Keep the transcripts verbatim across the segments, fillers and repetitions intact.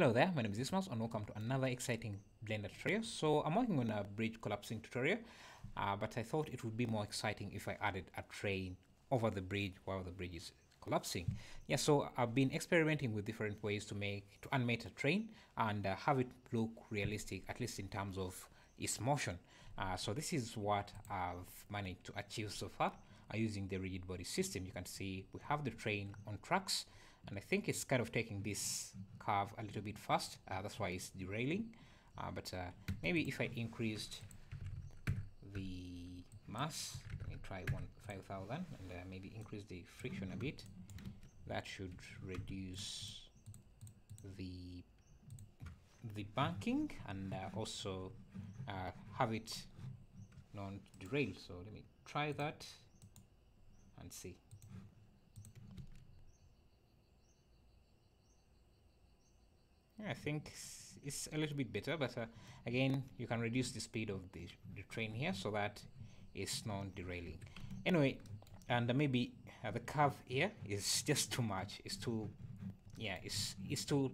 Hello there, my name is Ismas and welcome to another exciting Blender tutorial. So I'm working on a bridge collapsing tutorial, uh, but I thought it would be more exciting if I added a train over the bridge while the bridge is collapsing. Yeah, so I've been experimenting with different ways to make to animate a train and uh, have it look realistic, at least in terms of its motion. Uh, so this is what I've managed to achieve so far uh, using the rigid body system. You can see we have the train on tracks. And I think it's kind of taking this curve a little bit fast. Uh, that's why it's derailing. Uh, but uh, maybe if I increased the mass, let me try one five thousand, and uh, maybe increase the friction a bit. That should reduce the the banking and uh, also uh, have it non-derail. So let me try that and see. I think it's a little bit better, but uh, again, you can reduce the speed of the, the train here so that it's non-derailing. Anyway, and uh, maybe uh, the curve here is just too much. It's too, yeah, it's it's too,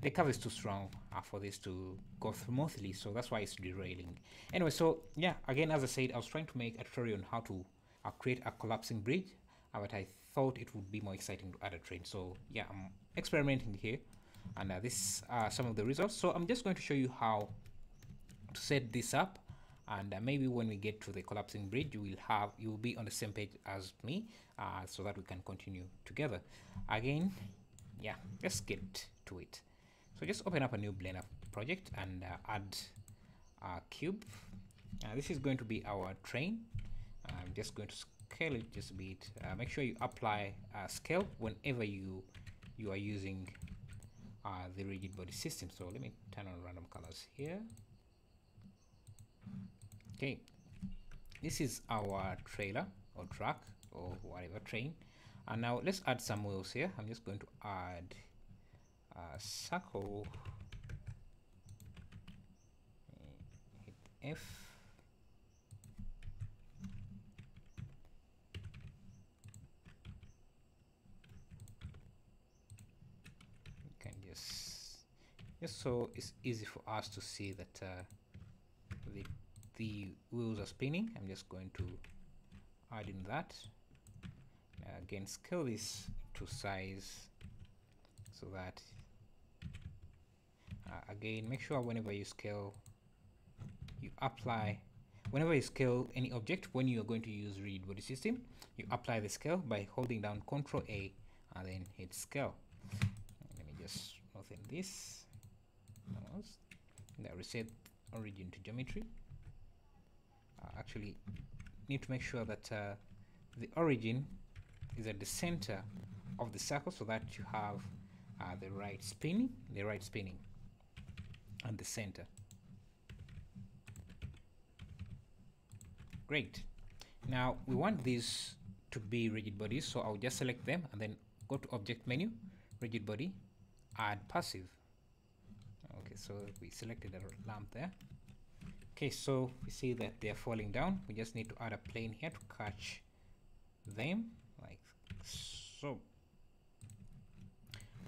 the curve is too strong uh, for this to go smoothly, so that's why it's derailing. Anyway, so yeah, again, as I said, I was trying to make a tutorial on how to uh, create a collapsing bridge, uh, but I thought it would be more exciting to add a train. So yeah, I'm experimenting here. And uh, this are some of the results. So I'm just going to show you how to set this up, and uh, maybe when we get to the collapsing bridge, you will have you will be on the same page as me, uh, so that we can continue together. Again, yeah, let's get to it. So just open up a new Blender project and uh, add a cube. Uh, this is going to be our train. I'm just going to scale it just a bit. Uh, make sure you apply uh, scale whenever you you are using Uh, the rigid body system. So let me turn on random colors here. Okay, this is our trailer or truck or whatever train, and now let's add some wheels here. I'm just going to add a circle, hit F, Yes, yes. So it's easy for us to see that uh, the the wheels are spinning. I'm just going to add in that. Uh, again, scale this to size so that uh, again, make sure whenever you scale, you apply. Whenever you scale any object, when you are going to use rigid body system, you apply the scale by holding down Control A and then hit scale. Just nothing this. Almost. And I reset origin to geometry. Uh, actually, need to make sure that uh, the origin is at the center of the circle so that you have uh, the right spinning, the right spinning at the center. Great. Now we want these to be rigid bodies, so I'll just select them and then go to Object menu, Rigid Body. Add passive. Okay, so we selected a lamp there. Okay, so we see that they're falling down. We just need to add a plane here to catch them, like so.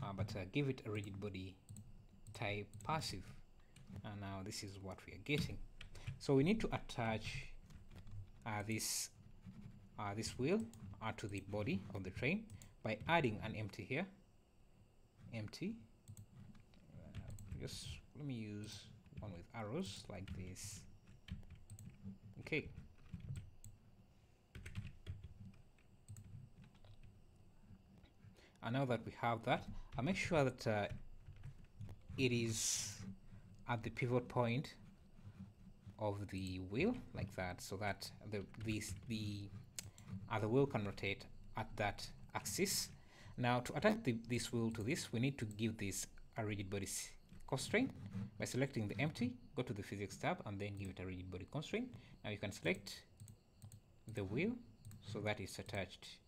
Uh, but uh, give it a rigid body type passive. And now this is what we are getting. So we need to attach uh, this uh, this wheel uh, to the body of the train by adding an empty here. Empty. Uh, just let me use one with arrows like this. Okay. And now that we have that, I make sure that uh, it is at the pivot point of the wheel like that, so that the these the other wheel can rotate at that axis. Now to attach the, this wheel to this, we need to give this a rigid body constraint by selecting the empty, go to the physics tab and then give it a rigid body constraint. Now you can select the wheel so that it's attached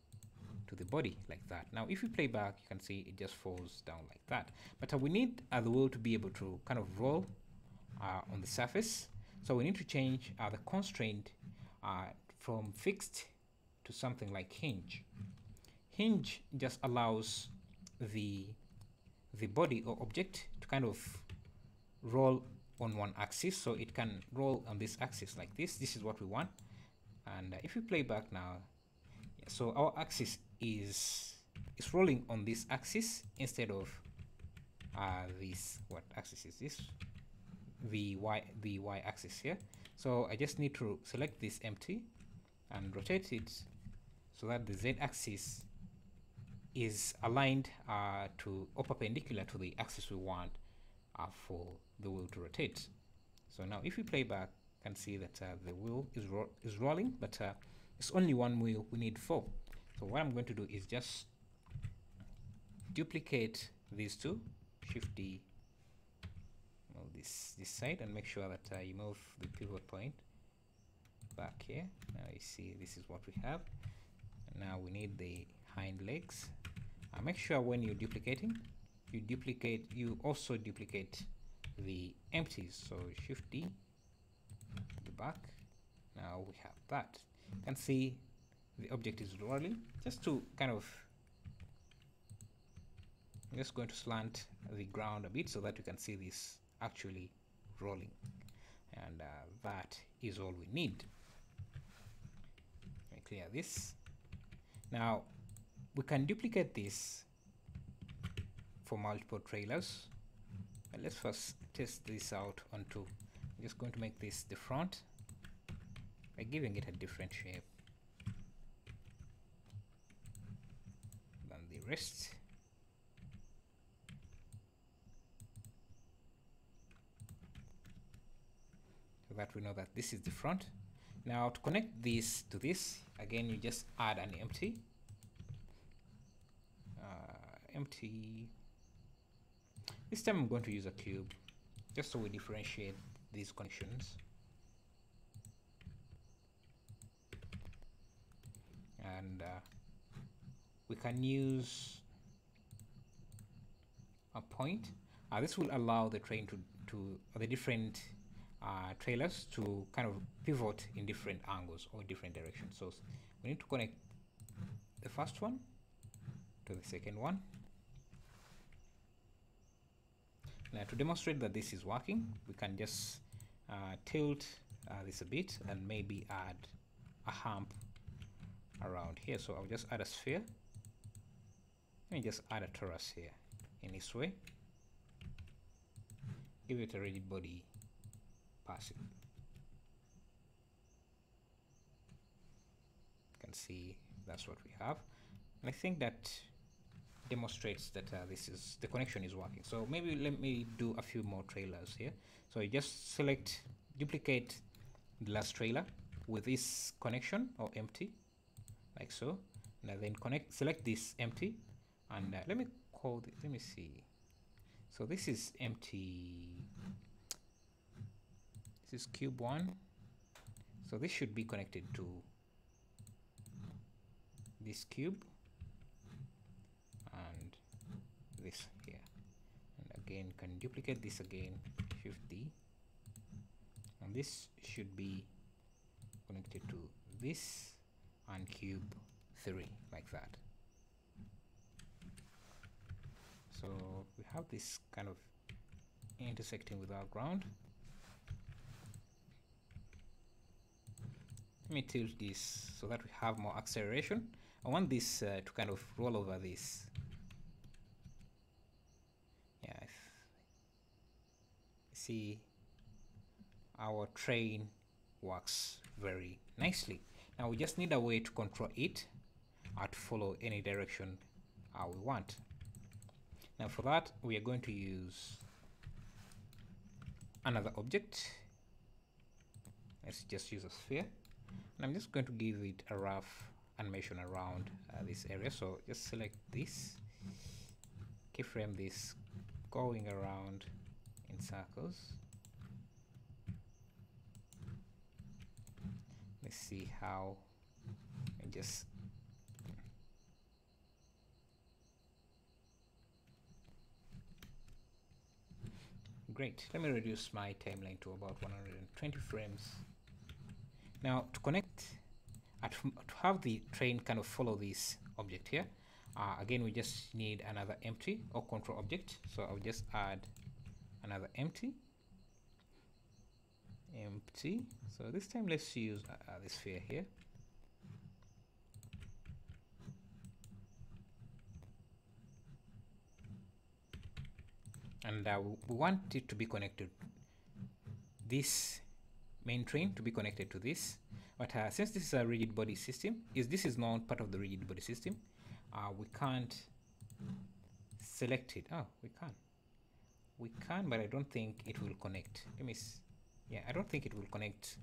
to the body like that. Now if you play back, you can see it just falls down like that. But uh, we need uh, the wheel to be able to kind of roll uh, on the surface. So we need to change uh, the constraint uh, from fixed to something like hinge. Hinge just allows the the body or object to kind of roll on one axis, so it can roll on this axis like this. This is what we want. And uh, if we play back now, yeah, so our axis is is rolling on this axis instead of uh, this. What axis is this? The y the y axis here. So I just need to select this empty and rotate it so that the z axis is aligned uh, to or perpendicular to the axis we want uh, for the wheel to rotate. So now if we play back, you can see that uh, the wheel is ro is rolling, but uh, it's only one wheel. We need four. So what I'm going to do is just duplicate these two, shift D, well, this this side, and make sure that uh, you move the pivot point back here. Now you see this is what we have. And now we need the hind legs. Uh, make sure when you're duplicating, you duplicate. You also duplicate the empties. So shift D, the back. Now we have that. You can see the object is rolling. Just to kind of, I'm just going to slant the ground a bit so that you can see this actually rolling. And uh, that is all we need. Let me clear this. Now we can duplicate this for multiple trailers. But let's first test this out onto. I'm just going to make this the front by giving it a different shape than the rest. So that we know that this is the front. Now to connect this to this, again you just add an empty. Uh, empty. This time I'm going to use a cube just so we differentiate these connections. And uh, we can use a point. Uh, this will allow the train to, to or the different uh, trailers to kind of pivot in different angles or different directions. So we need to connect the first one to the second one. Now to demonstrate that this is working, we can just uh, tilt uh, this a bit and maybe add a hump around here. So I'll just add a sphere and just add a torus here in this way. Give it a rigid body passive. You can see that's what we have. And I think that demonstrates that uh, this is the connection is working. So maybe let me do a few more trailers here. So you just select, duplicate the last trailer with this connection or empty, like so. And then connect, select this empty, and uh, let me call this. Let me see. So this is empty. This is cube one. So this should be connected to this cube. And this here, and again can duplicate this again, shift D, and this should be connected to this and cube three, like that. So we have this kind of intersecting with our ground. Let me tilt this so that we have more acceleration. I want this uh, to kind of roll over this. Yeah, see, our train works very nicely. Now we just need a way to control it or to follow any direction uh, we want. Now for that, we are going to use another object. Let's just use a sphere. And I'm just going to give it a rough animation around uh, this area. So just select this, keyframe this going around in circles. Let's see how, and just great. Let me reduce my timeline to about one hundred twenty frames. Now to connect, uh, to, to have the train kind of follow this object here, uh, again we just need another empty or control object. So I'll just add another empty empty so this time let's use uh, this sphere here. And uh, we want it to be connected, this main train to be connected to this, but uh, since this is a rigid body system, is this is not part of the rigid body system, uh, we can't select it. Oh, we can, we can, but I don't think it will connect. Let me, s yeah, I don't think it will connect,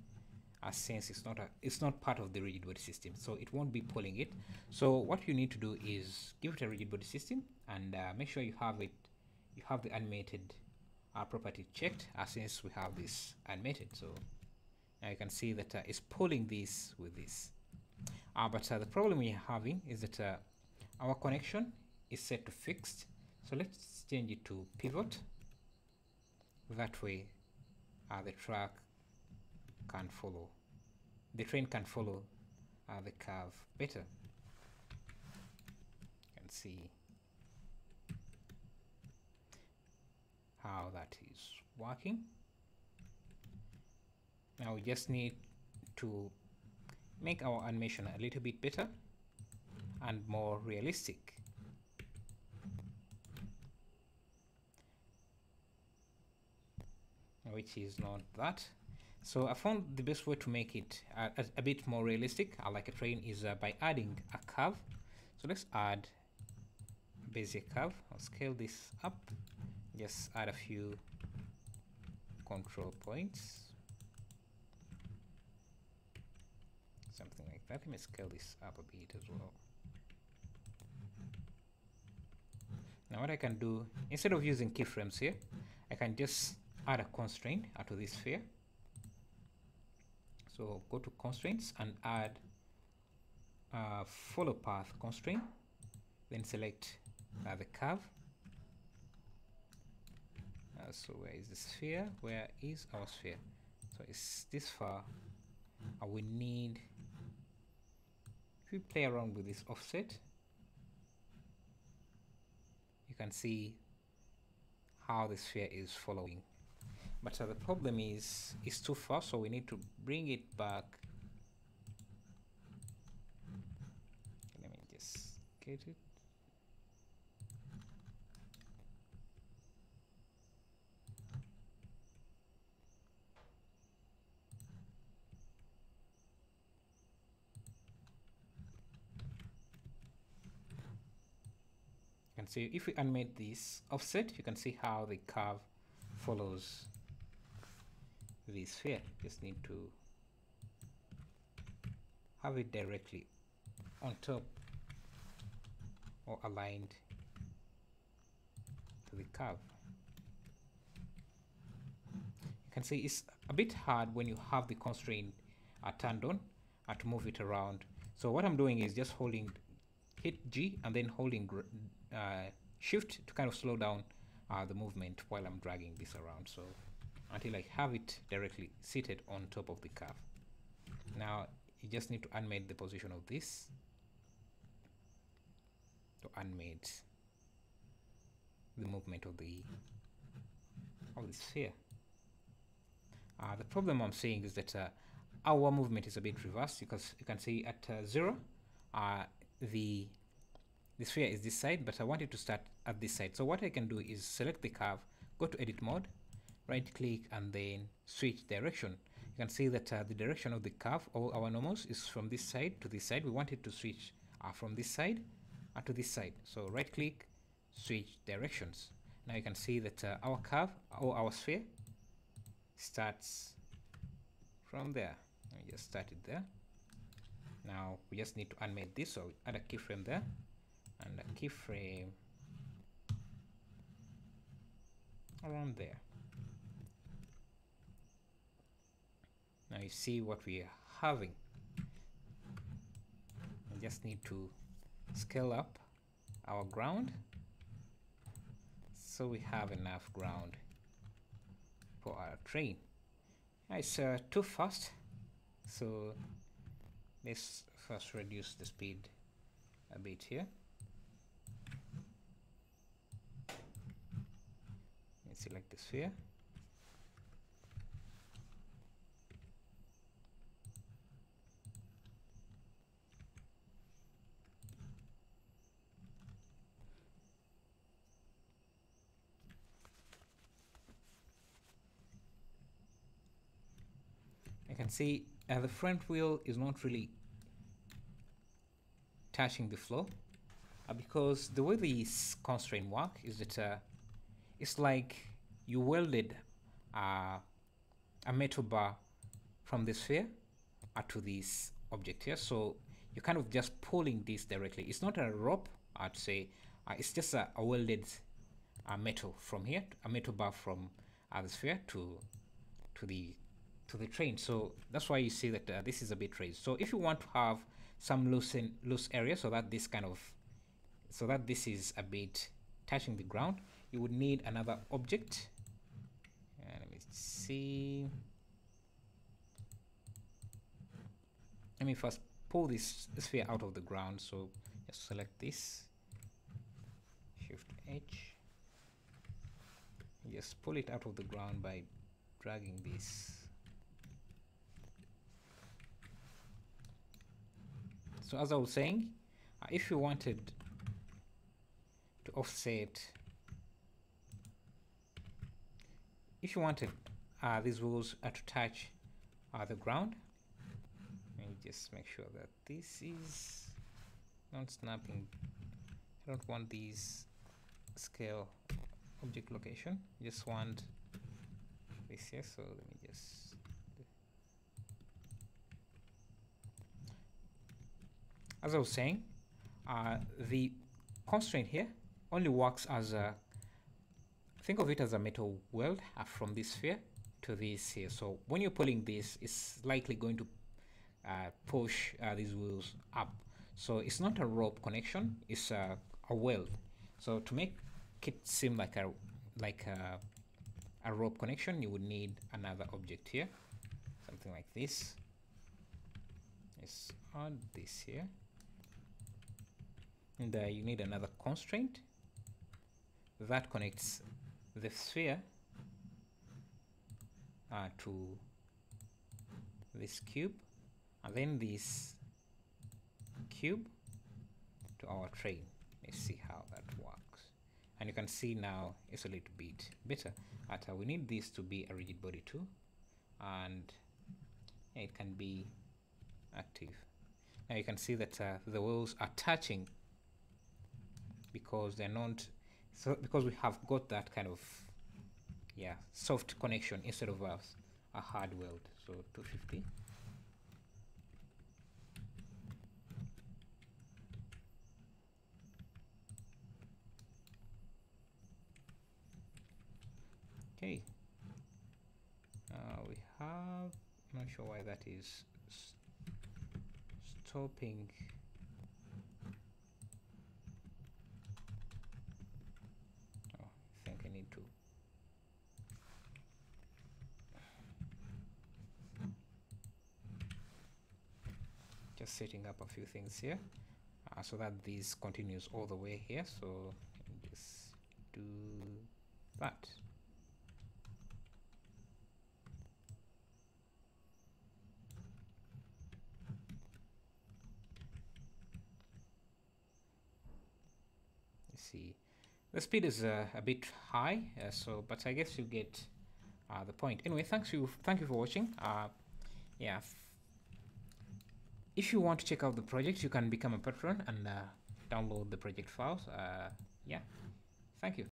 uh, since it's not a, it's not part of the rigid body system, so it won't be pulling it. So what you need to do is give it a rigid body system and uh, make sure you have it. You have the animated uh, property checked, uh, since we have this animated. So now you can see that uh, it's pulling this with this. Uh, but uh, the problem we are having is that uh, our connection is set to fixed. So let's change it to pivot. That way uh, the track can follow, the train can follow uh, the curve better. You can see how that is working. Now we just need to make our animation a little bit better and more realistic. Which is not that. So I found the best way to make it a, a, a bit more realistic, uh, like a train, is uh, by adding a curve. So let's add Bezier curve. I'll scale this up. Just add a few control points, something like that. Let me scale this up a bit as well. Now what I can do, instead of using keyframes here, I can just add a constraint to this sphere. So go to constraints and add a follow path constraint, then select uh, the curve. Uh, so where is the sphere? Where is our sphere? So it's this far. Uh, we need, if we play around with this offset, you can see how the sphere is following. But uh, the problem is it's too far, so we need to bring it back. Let me just get it. So if we animate this offset, you can see how the curve follows the sphere. Just need to have it directly on top or aligned to the curve. You can see it's a bit hard when you have the constraint uh, turned on uh, to move it around. So what I'm doing is just holding, hit G and then holding uh, shift to kind of slow down uh, the movement while I'm dragging this around, so until I have it directly seated on top of the curve. Now you just need to animate the position of this, to animate the movement of the of the sphere. Uh, the problem I'm seeing is that uh, our movement is a bit reversed, because you can see at uh, zero uh, the the sphere is this side, but I want it to start at this side. So what I can do is select the curve, go to edit mode, right click and then switch direction. You can see that uh, the direction of the curve or our normals is from this side to this side. We want it to switch uh, from this side uh, to this side, so right click, switch directions. Now you can see that uh, our curve or our sphere starts from there. Let me just start it there. Now we just need to animate this, so add a keyframe there and a keyframe around there. Now you see what we are having. We just need to scale up our ground so we have enough ground for our train. Now it's uh, too fast, so let's first reduce the speed a bit here. Let's select the sphere. You can see uh, the front wheel is not really touching the floor, uh, because the way these constraints work is that uh, it's like you welded uh, a metal bar from the sphere uh, to this object here, so you're kind of just pulling this directly. It's not a rope, I'd say, uh, it's just a, a welded uh, metal from here, a metal bar from uh, the sphere to to the to the train. So that's why you see that uh, this is a bit raised. So if you want to have some loose in, loose area, so that this kind of, so that this is a bit touching the ground, you would need another object. And let me see. Let me first pull this sphere out of the ground. So just select this, Shift H. Just pull it out of the ground by dragging this. So as I was saying, uh, if you wanted to offset, if you wanted uh, these wheels uh, to touch uh, the ground, let me just make sure that this is not snapping. I don't want these scale object location, just want this here, so let me just. As I was saying, uh, the constraint here only works as a, think of it as a metal weld uh, from this sphere to this here. So when you're pulling this, it's likely going to uh, push uh, these wheels up. So it's not a rope connection, it's a, a weld. So to make it seem like a like a, a rope connection, you would need another object here, something like this. Let's add this here. And uh, you need another constraint that connects the sphere uh, to this cube, and then this cube to our train. Let's see how that works. And you can see now it's a little bit better. But uh, we need this to be a rigid body too, and it can be active. Now you can see that uh, the wheels are touching, because they're not, so because we have got that kind of, yeah, soft connection instead of a, a hard weld. So two fifty. Okay. Uh, we have, I'm not sure why that is st- stopping. Just setting up a few things here uh, so that this continues all the way here. So let me just do that. You see, the speed is uh, a bit high, uh, so but I guess you get uh, the point. Anyway, thanks you, thank you for watching. Uh, yeah. If you want to check out the project, you can become a patron and uh, download the project files. Uh, yeah, thank you.